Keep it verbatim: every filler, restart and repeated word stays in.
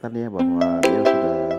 nyata dia bahwa dia sudah